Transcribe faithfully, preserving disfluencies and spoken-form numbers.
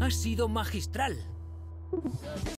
Ha sido magistral.